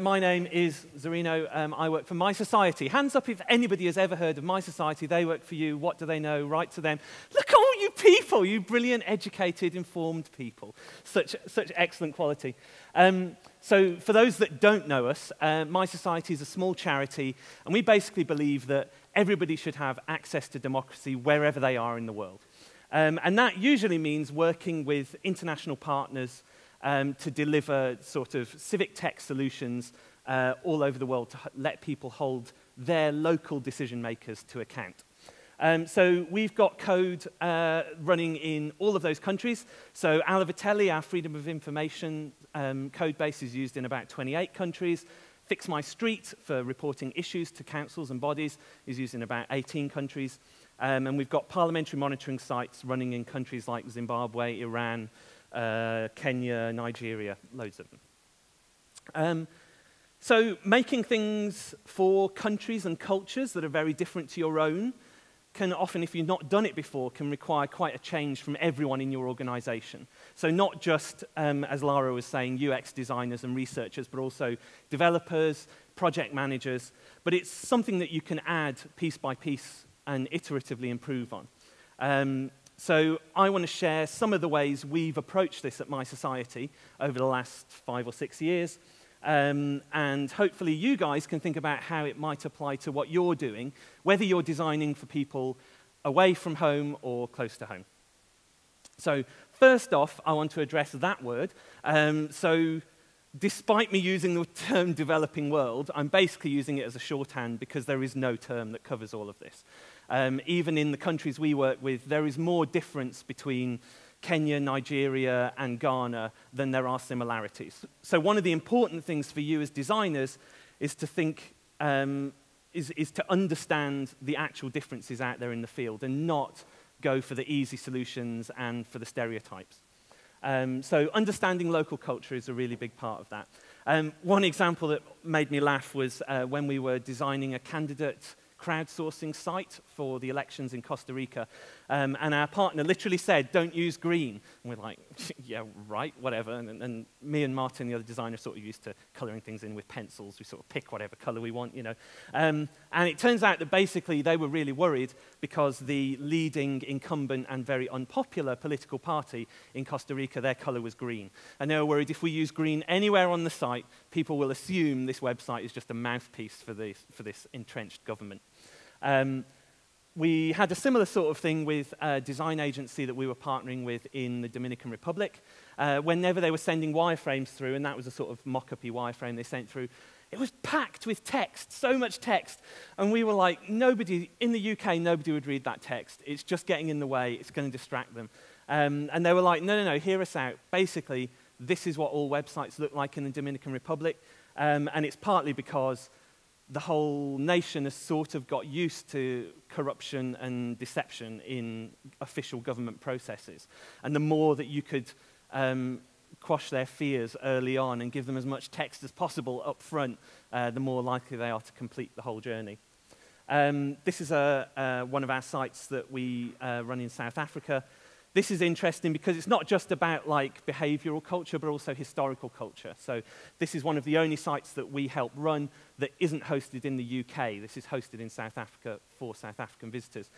My name is Zarino. I work for mySociety. Hands up if anybody has ever heard of mySociety. They work for you. What do they know? Write to them. Look at all you people, you brilliant, educated, informed people. Such excellent quality. So for those that don't know us, mySociety is a small charity, and we basically believe that everybody should have access to democracy wherever they are in the world. And that usually means working with international partners to deliver sort of civic tech solutions all over the world to let people hold their local decision makers to account. So we've got code running in all of those countries. So Alaveteli, our freedom of information code base, is used in about 28 countries. FixMyStreet, for reporting issues to councils and bodies, is used in about 18 countries. And we've got parliamentary monitoring sites running in countries like Zimbabwe, Iran, Kenya, Nigeria, loads of them. So making things for countries and cultures that are very different to your own can often, if you've not done it before, can require quite a change from everyone in your organization. So not just, as Lara was saying, UX designers and researchers, but also developers, project managers. But it's something that you can add piece by piece and iteratively improve on. So I want to share some of the ways we've approached this at mySociety over the last 5 or 6 years. And hopefully you guys can think about how it might apply to what you're doing, whether you're designing for people away from home or close to home. So first off, I want to address that word. So despite me using the term developing world, I'm basically using it as a shorthand because there is no term that covers all of this. Even in the countries we work with, there is more difference between Kenya, Nigeria, and Ghana than there are similarities. So one of the important things for you as designers is to think, is to understand the actual differences out there in the field and not go for the easy solutions and for the stereotypes. So understanding local culture is a really big part of that. One example that made me laugh was when we were designing a candidate crowdsourcing site for the elections in Costa Rica. And our partner literally said, don't use green. And we're like, yeah, right, whatever. And me and Martin, the other designer, sort of used to coloring things in with pencils. We sort of pick whatever color we want, you know. And it turns out that basically they were really worried because the leading incumbent and very unpopular political party in Costa Rica, their color was green. And they were worried if we use green anywhere on the site, people will assume this website is just a mouthpiece for this entrenched government. We had a similar sort of thing with a design agency that we were partnering with in the Dominican Republic. Whenever they were sending wireframes through, and that was a sort of mock-up-y wireframe they sent through, it was packed with text, so much text. And we were like, nobody, in the UK, nobody would read that text. It's just getting in the way. It's going to distract them. And they were like, no, no, no, hear us out. Basically, this is what all websites look like in the Dominican Republic. And it's partly because the whole nation has sort of got used to corruption and deception in official government processes. And the more that you could quash their fears early on and give them as much text as possible up front, the more likely they are to complete the whole journey. This is one of our sites that we run in South Africa. This is interesting because it's not just about like behavioral culture, but also historical culture. So this is one of the only sites that we help run that isn't hosted in the UK. This is hosted in South Africa for South African visitors.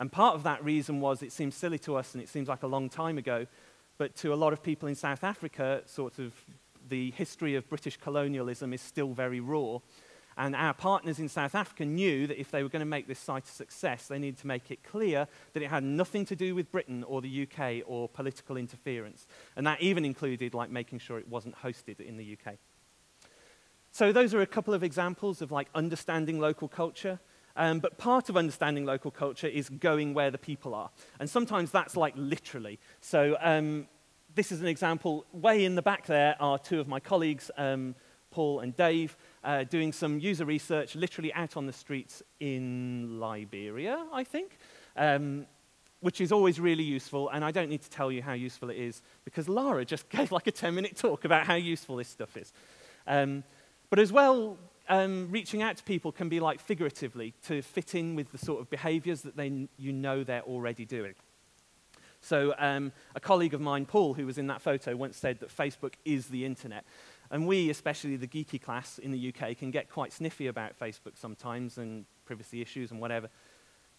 And part of that reason was it seems silly to us and it seems like a long time ago, but to a lot of people in South Africa, sort of the history of British colonialism is still very raw. And our partners in South Africa knew that if they were going to make this site a success, they needed to make it clear that it had nothing to do with Britain or the UK or political interference. And that even included like, making sure it wasn't hosted in the UK. So those are a couple of examples of like, understanding local culture. But part of understanding local culture is going where the people are. And sometimes that's like literally. So this is an example. Way in the back there are two of my colleagues, Paul and Dave, doing some user research literally out on the streets in Liberia, I think, which is always really useful. And I don't need to tell you how useful it is because Lara just gave like a 10-minute talk about how useful this stuff is. But as well, reaching out to people can be like figuratively to fit in with the sort of behaviors that they, you know they're already doing. So a colleague of mine, Paul, who was in that photo, once said that Facebook is the internet. And we, especially the geeky class in the UK, can get quite sniffy about Facebook sometimes and privacy issues and whatever.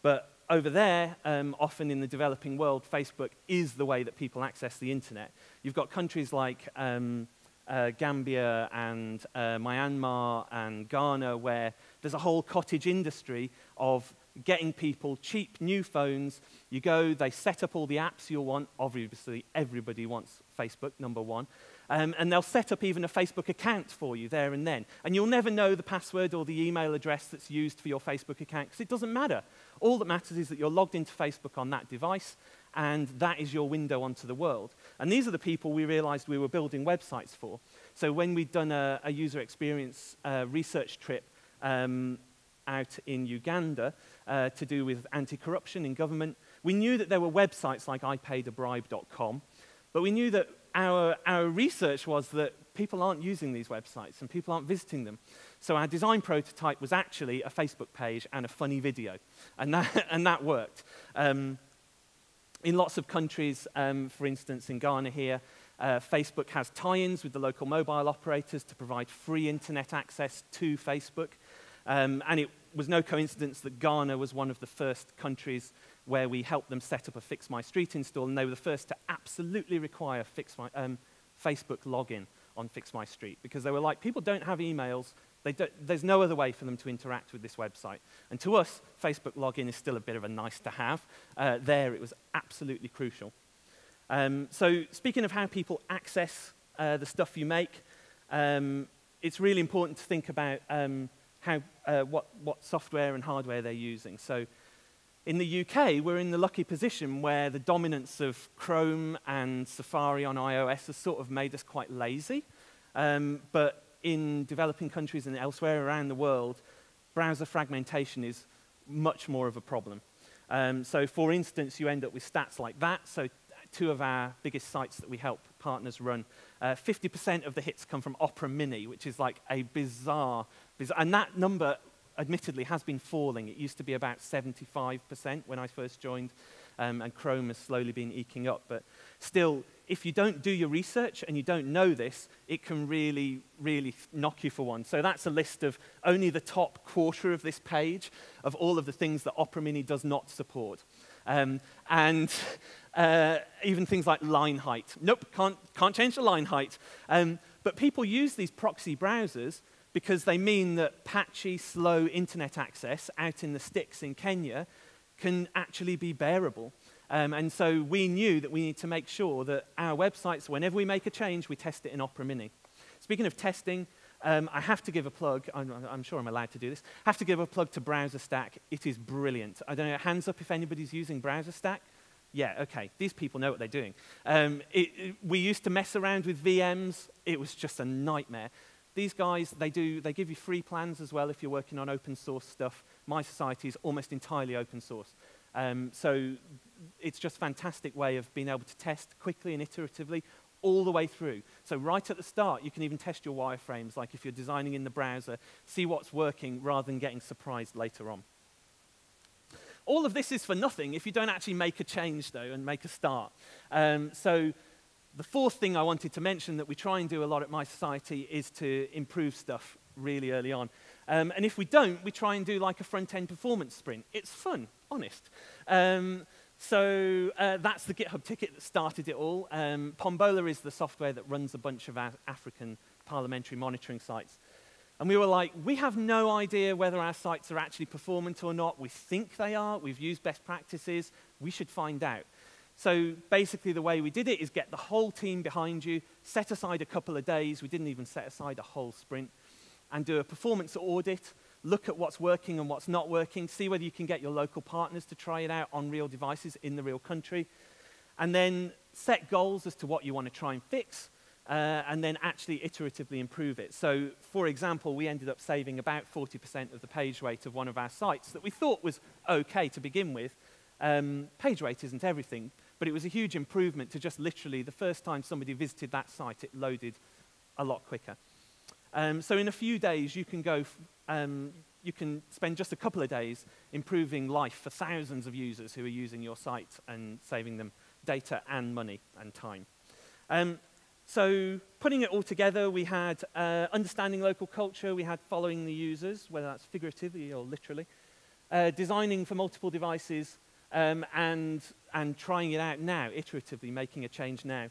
But over there, often in the developing world, Facebook is the way that people access the internet. You've got countries like Gambia and Myanmar and Ghana where there's a whole cottage industry of getting people cheap new phones. You go, they set up all the apps you'll want. Obviously, everybody wants Facebook, number one. And they'll set up even a Facebook account for you there and then. And you'll never know the password or the email address that's used for your Facebook account, because it doesn't matter. All that matters is that you're logged into Facebook on that device, and that is your window onto the world. And these are the people we realized we were building websites for. So when we'd done a user experience research trip out in Uganda to do with anti-corruption in government, we knew that there were websites like ipaidabribe.com, but we knew that our research was that people aren't using these websites and people aren't visiting them. So our design prototype was actually a Facebook page and a funny video, and that worked. In lots of countries, for instance in Ghana here, Facebook has tie-ins with the local mobile operators to provide free internet access to Facebook. And it was no coincidence that Ghana was one of the first countries where we helped them set up a FixMyStreet install, and they were the first to absolutely require Facebook login on FixMyStreet, because they were like, people don't have emails, there's no other way for them to interact with this website. And to us, Facebook login is still a bit of a nice to have. There, it was absolutely crucial. So speaking of how people access the stuff you make, it's really important to think about what software and hardware they're using. So in the UK, we're in the lucky position where the dominance of Chrome and Safari on iOS has sort of made us quite lazy. But in developing countries and elsewhere around the world, browser fragmentation is much more of a problem. So for instance, you end up with stats like that. So two of our biggest sites that we help partners run, 50% of the hits come from Opera Mini, which is like a bizarre, and that number admittedly has been falling. It used to be about 75% when I first joined, and Chrome has slowly been eking up. But still, if you don't do your research and you don't know this, it can really, really knock you for one. So that's a list of only the top quarter of this page of all of the things that Opera Mini does not support. And even things like line height. Nope, can't change the line height. But people use these proxy browsers because they mean that patchy, slow internet access out in the sticks in Kenya can actually be bearable. And so we knew that we need to make sure that our websites, whenever we make a change, we test it in Opera Mini. Speaking of testing, I have to give a plug. I'm sure I'm allowed to do this. I have to give a plug to BrowserStack. It is brilliant. I don't know, hands up if anybody's using BrowserStack. Yeah, okay, these people know what they're doing. We used to mess around with VMs. It was just a nightmare. These guys, they give you free plans as well if you're working on open source stuff. mySociety is almost entirely open source. So it's just a fantastic way of being able to test quickly and iteratively all the way through. So right at the start, you can even test your wireframes, like if you're designing in the browser, see what's working rather than getting surprised later on. All of this is for nothing if you don't actually make a change, though, and make a start. The fourth thing I wanted to mention that we try and do a lot at mySociety is to improve stuff really early on. And if we don't, we try and do like a front-end performance sprint. It's fun, honest. That's the GitHub ticket that started it all. Pombola is the software that runs a bunch of African parliamentary monitoring sites. And we were like, we have no idea whether our sites are actually performant or not. We think they are. We've used best practices. We should find out. So basically the way we did it is get the whole team behind you, set aside a couple of days, we didn't even set aside a whole sprint, and do a performance audit, look at what's working and what's not working, see whether you can get your local partners to try it out on real devices in the real country, and then set goals as to what you want to try and fix, and then actually iteratively improve it. So for example, we ended up saving about 40% of the page weight of one of our sites that we thought was okay to begin with. Page weight isn't everything, but it was a huge improvement to just literally the first time somebody visited that site, it loaded a lot quicker. So in a few days, you can spend just a couple of days improving life for thousands of users who are using your site and saving them data and money and time. So putting it all together, we had understanding local culture, we had following the users, whether that's figuratively or literally, designing for multiple devices, and trying it out now, iteratively making a change now.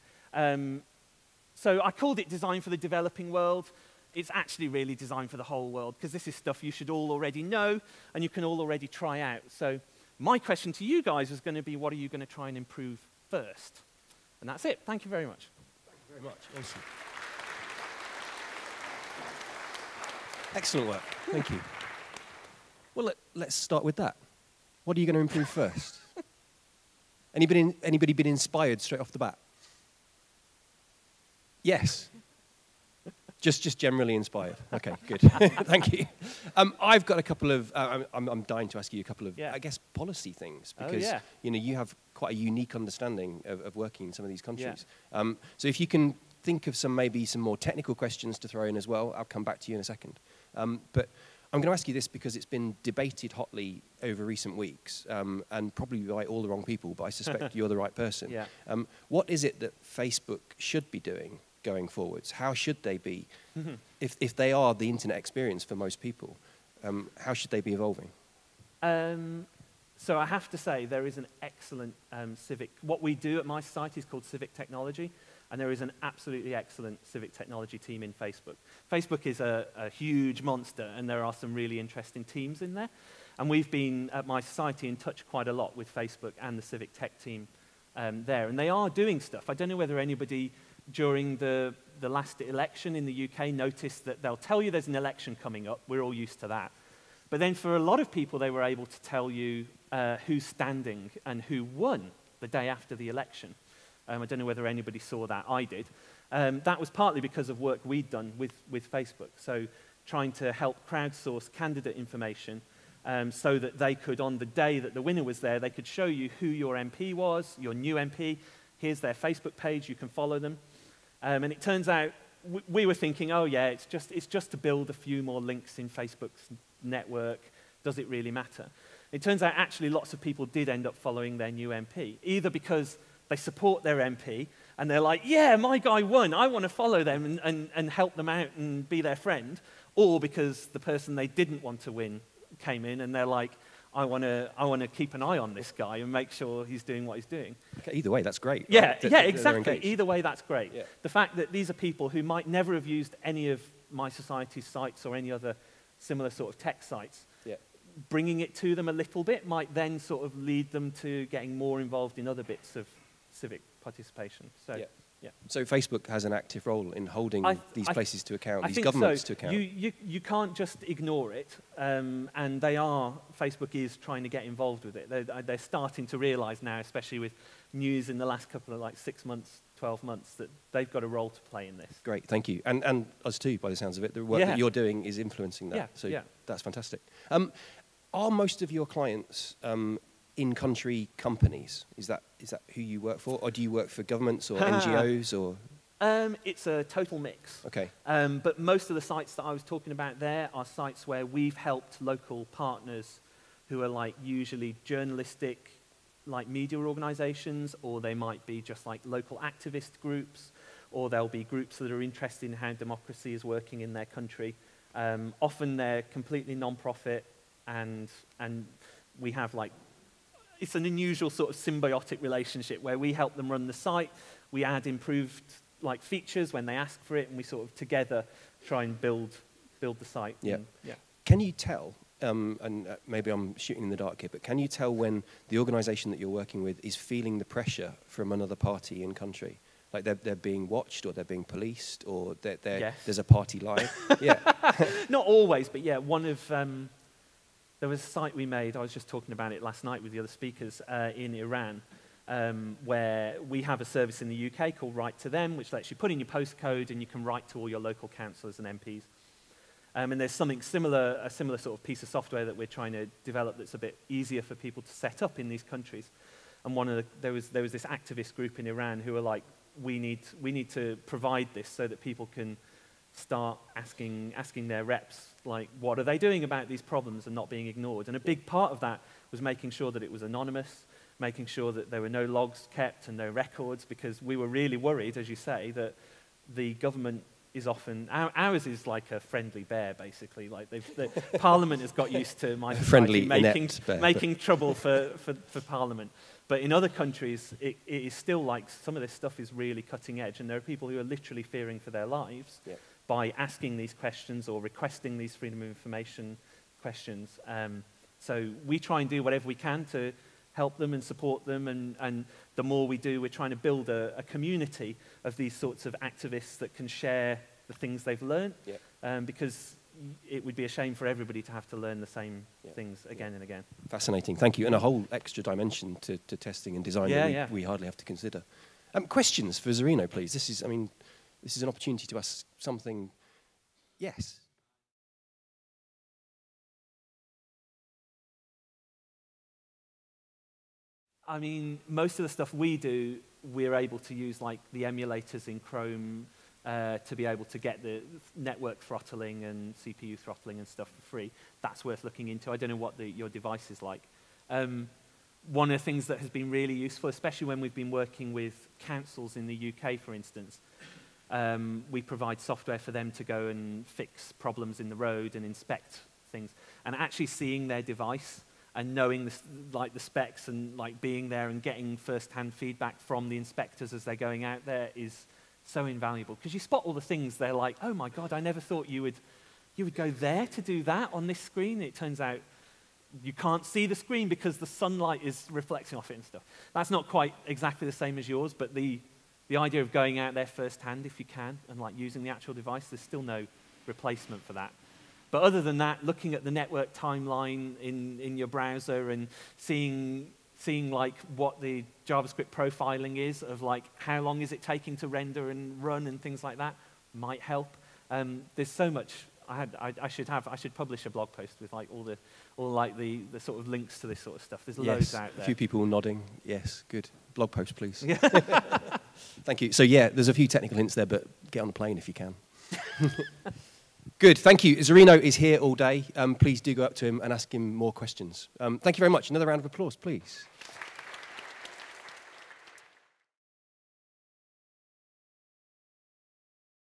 So I called it Design for the Developing World. It's actually really designed for the whole world, because this is stuff you should all already know and you can all already try out. So my question to you guys is going to be, what are you going to try and improve first? And that's it. Thank you very much. Thank you very much. Awesome. Excellent work. Thank you. Well, let's start with that. What are you going to improve first? Anybody been inspired straight off the bat? Yes. Just generally inspired. Okay, good. Thank you. I've got a couple of. I'm dying to ask you a couple of, I guess, policy things, because you know, you have quite a unique understanding of working in some of these countries. So if you can think of maybe some more technical questions to throw in as well, I'll come back to you in a second. But I'm going to ask you this because it's been debated hotly over recent weeks, and probably by all the wrong people. But I suspect you're the right person. What is it that Facebook should be doing going forwards? How should they be, if they are the internet experience for most people, how should they be evolving? So I have to say, there is an excellent civic, what we do at mySociety is called civic technology, and there is an absolutely excellent civic technology team in Facebook. Facebook is a huge monster, and there are some really interesting teams in there. And we've been at mySociety in touch quite a lot with Facebook and the civic tech team there, and they are doing stuff. I don't know whether anybody during the last election in the UK noticed that they'll tell you there's an election coming up. We're all used to that. But then for a lot of people, they were able to tell you who's standing and who won the day after the election. I don't know whether anybody saw that. I did. That was partly because of work we'd done with Facebook. So trying to help crowdsource candidate information so that they could, on the day that the winner was there, they could show you who your MP was, your new MP. Here's their Facebook page. You can follow them. And it turns out, we were thinking, oh yeah, it's just to build a few more links in Facebook's network. Does it really matter? It turns out actually lots of people did end up following their new MP, either because they support their MP and they're like, yeah, my guy won, I want to follow them and help them out and be their friend, or because the person they didn't want to win came in and they're like, I want to keep an eye on this guy and make sure he's doing what he's doing. Okay, either way, that's great. Yeah, right? Yeah, exactly. Either way, that's great. Yeah. The fact that these are people who might never have used any of mySociety's sites or any other similar sort of tech sites, bringing it to them a little bit might then sort of lead them to getting more involved in other bits of civic participation. So, so Facebook has an active role in holding these places to account, these governments to account. You can't just ignore it, and Facebook is trying to get involved with it. They're starting to realise now, especially with news in the last couple of 6 months, 12 months, that they've got a role to play in this. Great, thank you. And us too, by the sounds of it. The work that you're doing is influencing that, that's fantastic. Are most of your clients in-country companies? Is that who you work for? Or do you work for governments or NGOs? Or it's a total mix. Okay. But most of the sites that I was talking about there are sites where we've helped local partners who are usually journalistic, media organisations, or they might be just local activist groups, or there'll be groups that are interested in how democracy is working in their country. Often they're completely non-profit, and we have it's an unusual sort of symbiotic relationship where we help them run the site, we add improved features when they ask for it, and we sort of together try and build the site. Yeah. Can you tell, and maybe I'm shooting in the dark here, but can you tell when the organisation that you're working with is feeling the pressure from another party in country? They're being watched, or they're being policed, or there's a party line? Not always, but yeah, one of... There was a site we made, I was just talking about it last night with the other speakers, in Iran, where we have a service in the UK called Write to Them, which lets you put in your postcode and you can write to all your local councillors and MPs. And there's something similar, a similar sort of piece of software that we're trying to develop that's a bit easier for people to set up in these countries. And there was this activist group in Iran who were like, we need to provide this so that people can start asking their reps, what are they doing about these problems and not being ignored. And a big part of that was making sure that it was anonymous, making sure that there were no logs kept and no records, because we were really worried, as you say, that the government is often, ours is like a friendly bear, basically. Like Parliament has got used to mySociety making trouble for Parliament. But in other countries, it is still like some of this stuff is really cutting edge, and there are people who are literally fearing for their lives by asking these questions or requesting these freedom of information questions. So we try and do whatever we can to help them and support them, and the more we do, we're trying to build a community of these sorts of activists that can share the things they've learned, because it would be a shame for everybody to have to learn the same things again and again. Fascinating, thank you. And a whole extra dimension to testing and design that we hardly have to consider. Questions for Zarino, please. This is, I mean, this is an opportunity to ask something. Yes. I mean, most of the stuff we do, we're able to use like the emulators in Chrome to be able to get the network throttling and CPU throttling and stuff for free. That's worth looking into. I don't know what your device is like. One of the things that has been really useful, especially when we've been working with councils in the UK, for instance, we provide software for them to go and fix problems in the road and inspect things. And actually seeing their device and knowing the specs and being there and getting first-hand feedback from the inspectors as they're going out there is so invaluable, because you spot all the things they're like, oh my God, I never thought you would go there to do that on this screen. It turns out you can't see the screen because the sunlight is reflecting off it and stuff. That's not quite exactly the same as yours, but the idea of going out there first-hand if you can and using the actual device, there's still no replacement for that. But other than that, looking at the network timeline in your browser and seeing what the JavaScript profiling is of how long is it taking to render and run and things like that might help. There's so much. I should publish a blog post with all the sort of links to this sort of stuff. There's loads out there. A few people nodding. Yes, good. Blog post, please. Thank you. So yeah, there's a few technical hints there, but get on the plane if you can. Good, thank you. Zarino is here all day. Please do go up to him and ask him more questions. Thank you very much. Another round of applause, please.